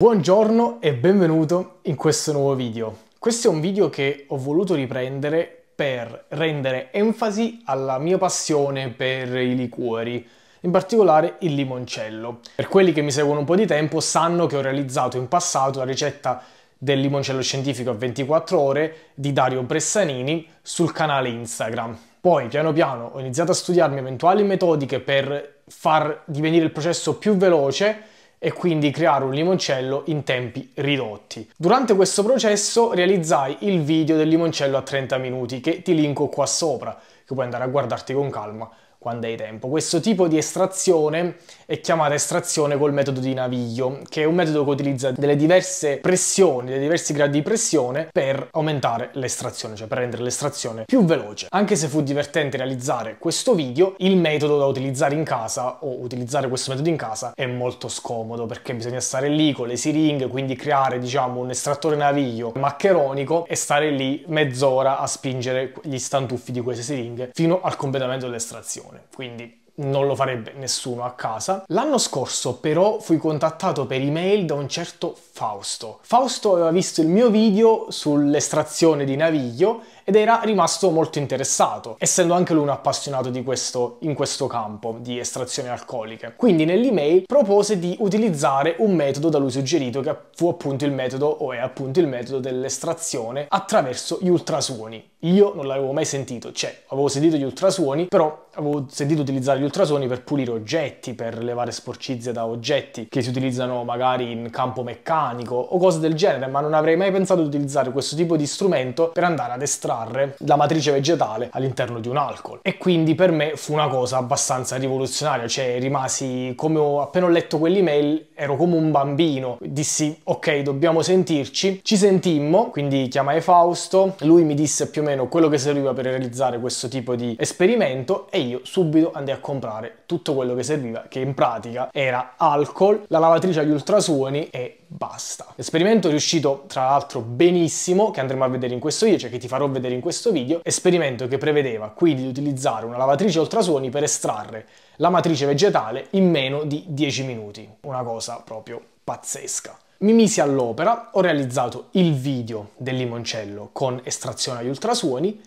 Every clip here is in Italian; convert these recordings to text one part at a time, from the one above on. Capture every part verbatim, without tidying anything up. Buongiorno e benvenuto in questo nuovo video. Questo è un video che ho voluto riprendere per rendere enfasi alla mia passione per i liquori, in particolare il limoncello. Per quelli che mi seguono un po' di tempo sanno che ho realizzato in passato la ricetta del limoncello scientifico a ventiquattro ore di Dario Bressanini sul canale Instagram. Poi piano piano ho iniziato a studiarmi eventuali metodiche per far divenire il processo più veloce e quindi creare un limoncello in tempi ridotti. Durante questo processo realizzai il video del limoncello a trenta minuti che ti linko qua sopra, che puoi andare a guardarti con calma quando hai tempo. Questo tipo di estrazione è chiamata estrazione col metodo di Naviglio, che è un metodo che utilizza delle diverse pressioni, dei diversi gradi di pressione per aumentare l'estrazione, cioè per rendere l'estrazione più veloce. Anche se fu divertente realizzare questo video, il metodo da utilizzare in casa o utilizzare questo metodo in casa è molto scomodo perché bisogna stare lì con le siringhe, quindi creare diciamo un estrattore Naviglio maccheronico e stare lì mezz'ora a spingere gli stantuffi di queste siringhe fino al completamento dell'estrazione. Quindi non lo farebbe nessuno a casa. L'anno scorso però fui contattato per email da un certo Fausto. Fausto aveva visto il mio video sull'estrazione di Naviglio ed era rimasto molto interessato, essendo anche lui un appassionato di questo, in questo campo di estrazioni alcoliche. Quindi nell'email propose di utilizzare un metodo da lui suggerito che fu appunto il metodo o è appunto il metodo dell'estrazione attraverso gli ultrasuoni. Io non l'avevo mai sentito, cioè avevo sentito gli ultrasuoni, però avevo sentito utilizzare gli ultrasuoni per pulire oggetti, per levare sporcizie da oggetti che si utilizzano magari in campo meccanico o cose del genere, ma non avrei mai pensato di utilizzare questo tipo di strumento per andare ad estrarre la matrice vegetale all'interno di un alcol. E quindi per me fu una cosa abbastanza rivoluzionaria, cioè rimasi, come ho appena letto quell'email, ero come un bambino, dissi ok, dobbiamo sentirci, ci sentimmo, quindi chiamai Fausto, lui mi disse più o meno quello che serviva per realizzare questo tipo di esperimento e io subito andai a comprare tutto quello che serviva, che in pratica era alcol, la lavatrice agli ultrasuoni e basta. L'esperimento è riuscito tra l'altro benissimo, che andremo a vedere in questo video, cioè che ti farò vedere in questo video, esperimento che prevedeva quindi di utilizzare una lavatrice ultrasuoni per estrarre la matrice vegetale in meno di dieci minuti, una cosa proprio pazzesca. Mi misi all'opera, ho realizzato il video del limoncello con estrazione agli ultrasuoni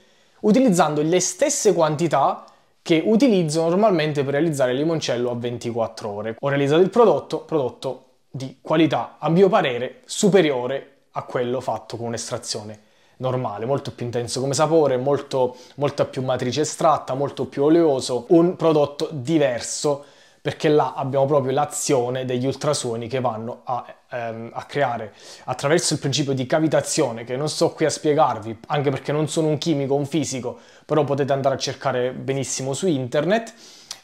utilizzando le stesse quantità che utilizzo normalmente per realizzare il limoncello a ventiquattro ore. Ho realizzato il prodotto, prodotto di qualità a mio parere superiore a quello fatto con un'estrazione normale, molto più intenso come sapore, molto, molta più matrice estratta, molto più oleoso, un prodotto diverso perché là abbiamo proprio l'azione degli ultrasuoni che vanno a, ehm, a creare attraverso il principio di cavitazione, che non sto qui a spiegarvi, anche perché non sono un chimico, un fisico, però potete andare a cercare benissimo su internet.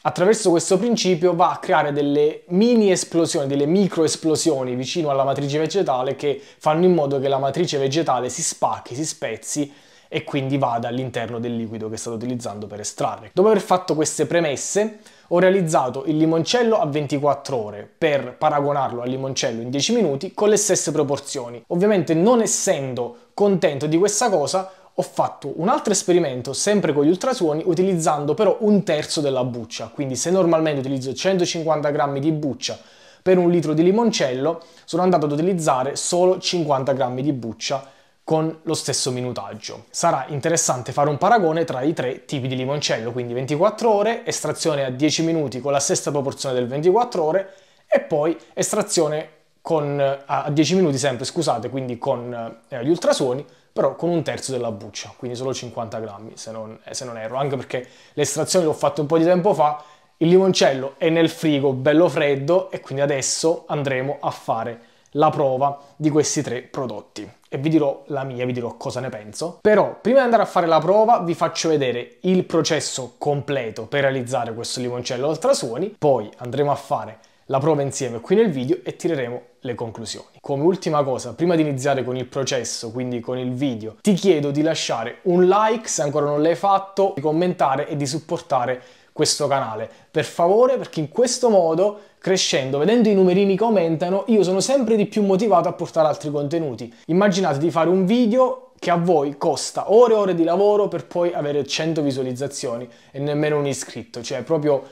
Attraverso questo principio va a creare delle mini esplosioni, delle micro esplosioni vicino alla matrice vegetale che fanno in modo che la matrice vegetale si spacchi, si spezzi e quindi vada all'interno del liquido che state utilizzando per estrarre. Dopo aver fatto queste premesse, ho realizzato il limoncello a ventiquattro ore per paragonarlo al limoncello in dieci minuti con le stesse proporzioni. Ovviamente non essendo contento di questa cosa ho fatto un altro esperimento sempre con gli ultrasuoni utilizzando però un terzo della buccia, quindi se normalmente utilizzo centocinquanta grammi di buccia per un litro di limoncello sono andato ad utilizzare solo cinquanta grammi di buccia con lo stesso minutaggio. Sarà interessante fare un paragone tra i tre tipi di limoncello, quindi ventiquattro ore, estrazione a dieci minuti con la stessa proporzione del ventiquattro ore e poi estrazione con, a dieci minuti sempre, scusate, quindi con eh, gli ultrasuoni, però con un terzo della buccia, quindi solo cinquanta grammi se non, eh, se non erro, anche perché l'estrazione l'ho fatta un po' di tempo fa, il limoncello è nel frigo, bello freddo, e quindi adesso andremo a fare la prova di questi tre prodotti e vi dirò la mia, vi dirò cosa ne penso. Però prima di andare a fare la prova vi faccio vedere il processo completo per realizzare questo limoncello ultrasuoni, poi andremo a fare la prova insieme qui nel video e tireremo le conclusioni. Come ultima cosa, prima di iniziare con il processo, quindi con il video, ti chiedo di lasciare un like se ancora non l'hai fatto, di commentare e di supportare questo canale, per favore, perché in questo modo, crescendo, vedendo i numerini che aumentano, io sono sempre di più motivato a portare altri contenuti. Immaginate di fare un video che a voi costa ore e ore di lavoro per poi avere cento visualizzazioni e nemmeno un iscritto, cioè proprio...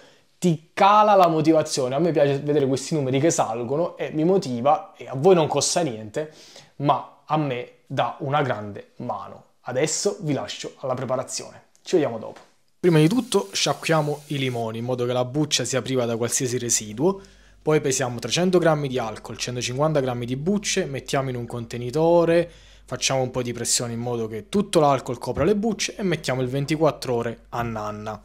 ti cala la motivazione. A me piace vedere questi numeri che salgono e mi motiva, e a voi non costa niente, ma a me dà una grande mano. Adesso vi lascio alla preparazione. Ci vediamo dopo. Prima di tutto sciacquiamo i limoni in modo che la buccia sia priva da qualsiasi residuo. Poi pesiamo trecento grammi di alcol, centocinquanta grammi di bucce, mettiamo in un contenitore, facciamo un po' di pressione in modo che tutto l'alcol copra le bucce e mettiamo il ventiquattro ore a nanna.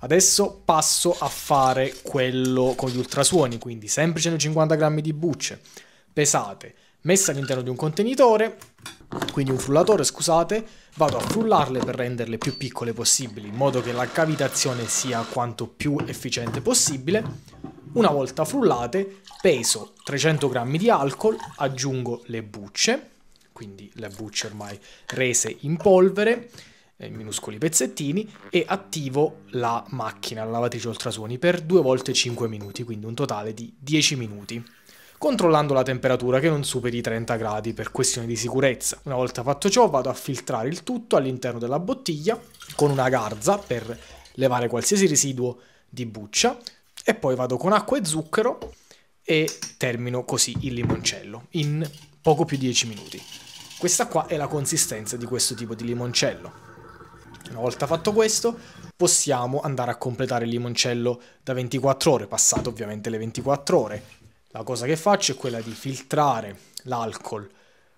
Adesso passo a fare quello con gli ultrasuoni, quindi sempre centocinquanta grammi di bucce pesate, messe all'interno di un contenitore, quindi un frullatore, scusate, vado a frullarle per renderle più piccole possibili, in modo che la cavitazione sia quanto più efficiente possibile. Una volta frullate, peso trecento grammi di alcol, aggiungo le bucce, quindi le bucce ormai rese in polvere, in minuscoli pezzettini, e attivo la macchina, la lavatrice ultrasuoni, per due volte cinque minuti, quindi un totale di dieci minuti, controllando la temperatura che non superi i trenta gradi per questioni di sicurezza. Una volta fatto ciò, vado a filtrare il tutto all'interno della bottiglia con una garza per levare qualsiasi residuo di buccia. E poi vado con acqua e zucchero e termino così il limoncello in poco più di dieci minuti. Questa qua è la consistenza di questo tipo di limoncello. Una volta fatto questo, possiamo andare a completare il limoncello da ventiquattro ore, passate ovviamente le ventiquattro ore. La cosa che faccio è quella di filtrare l'alcol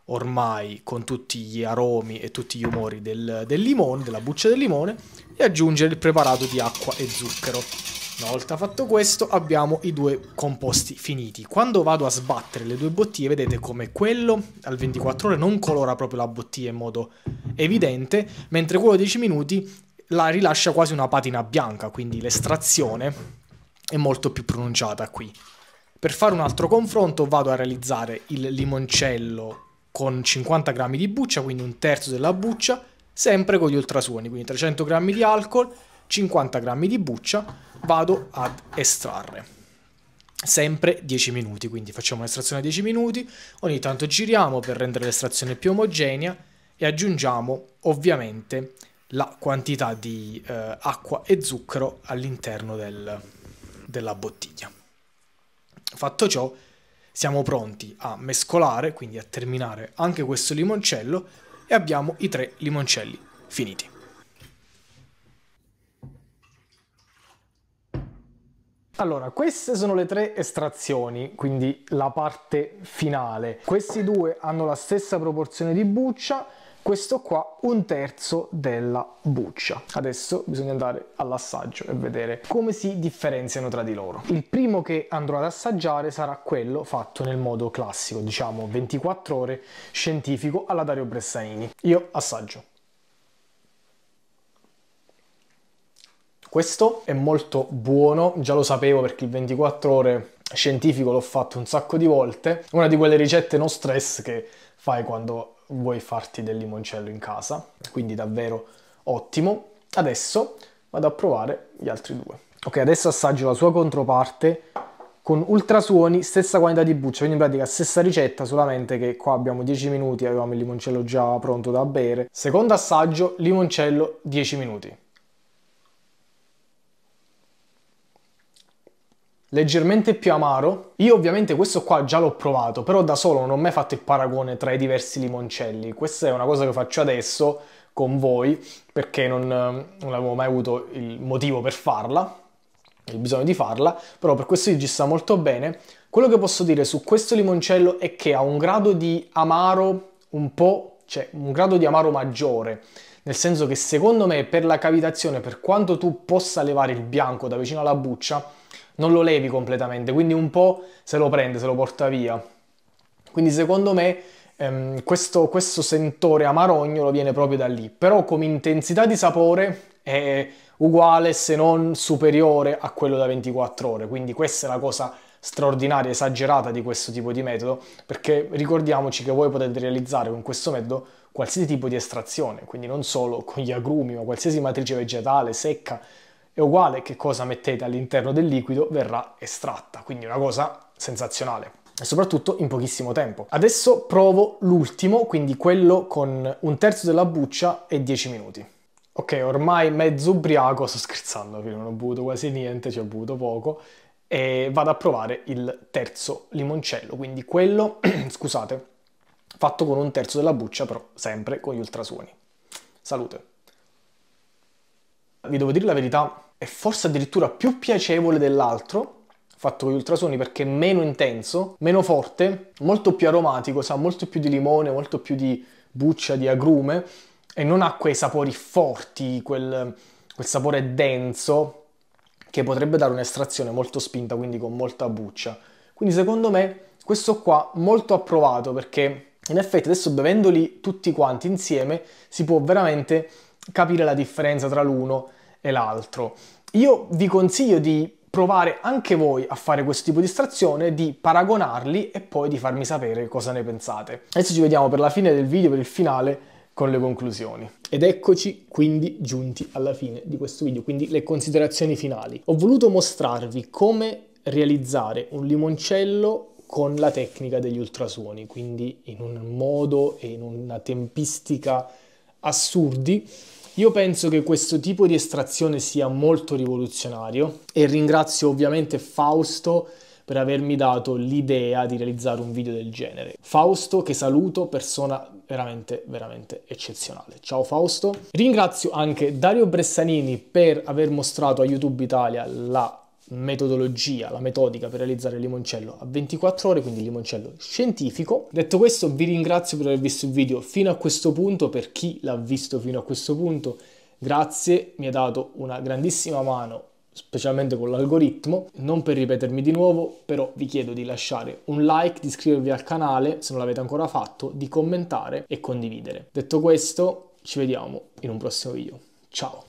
ormai con tutti gli aromi e tutti gli umori del, del limone, della buccia del limone, e aggiungere il preparato di acqua e zucchero. Una volta fatto questo abbiamo i due composti finiti. Quando vado a sbattere le due bottiglie vedete come quello al ventiquattro ore non colora proprio la bottiglia in modo evidente, mentre quello a dieci minuti la rilascia quasi una patina bianca, quindi l'estrazione è molto più pronunciata qui. Per fare un altro confronto vado a realizzare il limoncello con cinquanta grammi di buccia, quindi un terzo della buccia, sempre con gli ultrasuoni, quindi trecento grammi di alcol, cinquanta grammi di buccia, vado ad estrarre, sempre dieci minuti, quindi facciamo un'estrazione a dieci minuti, ogni tanto giriamo per rendere l'estrazione più omogenea e aggiungiamo ovviamente la quantità di eh, acqua e zucchero all'interno del, della bottiglia. Fatto ciò siamo pronti a mescolare, quindi a terminare anche questo limoncello, e abbiamo i tre limoncelli finiti. Allora, queste sono le tre estrazioni, quindi la parte finale. Questi due hanno la stessa proporzione di buccia, questo qua un terzo della buccia. Adesso bisogna andare all'assaggio e vedere come si differenziano tra di loro. Il primo che andrò ad assaggiare sarà quello fatto nel modo classico, diciamo ventiquattro ore, scientifico, alla Dario Bressanini. Io assaggio. Questo è molto buono, già lo sapevo perché il ventiquattro ore scientifico l'ho fatto un sacco di volte. Una di quelle ricette no stress che fai quando vuoi farti del limoncello in casa, quindi davvero ottimo. Adesso vado a provare gli altri due. Ok, adesso assaggio la sua controparte con ultrasuoni, stessa quantità di buccia, quindi in pratica stessa ricetta, solamente che qua abbiamo dieci minuti, avevamo il limoncello già pronto da bere. Secondo assaggio, limoncello dieci minuti. Leggermente più amaro. Io ovviamente questo qua già l'ho provato, però da solo non ho mai fatto il paragone tra i diversi limoncelli. Questa è una cosa che faccio adesso con voi perché non, non avevo mai avuto il motivo per farla, il bisogno di farla, però per questo ci sta molto bene. Quello che posso dire su questo limoncello è che ha un grado di amaro un po', cioè un grado di amaro maggiore, nel senso che secondo me per la cavitazione, per quanto tu possa levare il bianco da vicino alla buccia, non lo levi completamente, quindi un po' se lo prende, se lo porta via. Quindi secondo me ehm, questo, questo sentore amarognolo viene proprio da lì, però come intensità di sapore è uguale se non superiore a quello da ventiquattro ore, quindi questa è la cosa straordinaria, esagerata di questo tipo di metodo, perché ricordiamoci che voi potete realizzare con questo metodo qualsiasi tipo di estrazione, quindi non solo con gli agrumi, ma qualsiasi matrice vegetale secca, è uguale che cosa mettete all'interno del liquido verrà estratta, quindi una cosa sensazionale e soprattutto in pochissimo tempo. Adesso provo l'ultimo, quindi quello con un terzo della buccia e dieci minuti. ok, ormai mezzo ubriaco, sto scherzando, non ho bevuto quasi niente, cioè ho bevuto poco, e vado a provare il terzo limoncello, quindi quello, scusate, fatto con un terzo della buccia, però sempre con gli ultrasuoni. Salute. Vi devo dire la verità, è forse addirittura più piacevole dell'altro, fatto con gli ultrasuoni, perché è meno intenso, meno forte, molto più aromatico, sa molto più di limone, molto più di buccia, di agrume, e non ha quei sapori forti, quel, quel sapore denso, che potrebbe dare un'estrazione molto spinta, quindi con molta buccia. Quindi secondo me questo qua molto approvato, perché in effetti adesso bevendoli tutti quanti insieme si può veramente capire la differenza tra l'uno e l'altro. Io vi consiglio di provare anche voi a fare questo tipo di estrazione, di paragonarli e poi di farmi sapere cosa ne pensate. Adesso ci vediamo per la fine del video, per il finale, con le conclusioni. Ed eccoci quindi giunti alla fine di questo video, quindi le considerazioni finali. Ho voluto mostrarvi come realizzare un limoncello con la tecnica degli ultrasuoni, quindi in un modo e in una tempistica assurdi. Io penso che questo tipo di estrazione sia molto rivoluzionario e ringrazio ovviamente Fausto per avermi dato l'idea di realizzare un video del genere. Fausto, che saluto, persona veramente, veramente eccezionale. Ciao Fausto. Ringrazio anche Dario Bressanini per aver mostrato a YouTube Italia la metodologia, la metodica per realizzare il limoncello a ventiquattro ore, quindi il limoncello scientifico. Detto questo, vi ringrazio per aver visto il video fino a questo punto, per chi l'ha visto fino a questo punto. Grazie, mi ha dato una grandissima mano, specialmente con l'algoritmo. Non per ripetermi di nuovo, però vi chiedo di lasciare un like, di iscrivervi al canale se non l'avete ancora fatto, di commentare e condividere. Detto questo, ci vediamo in un prossimo video. Ciao!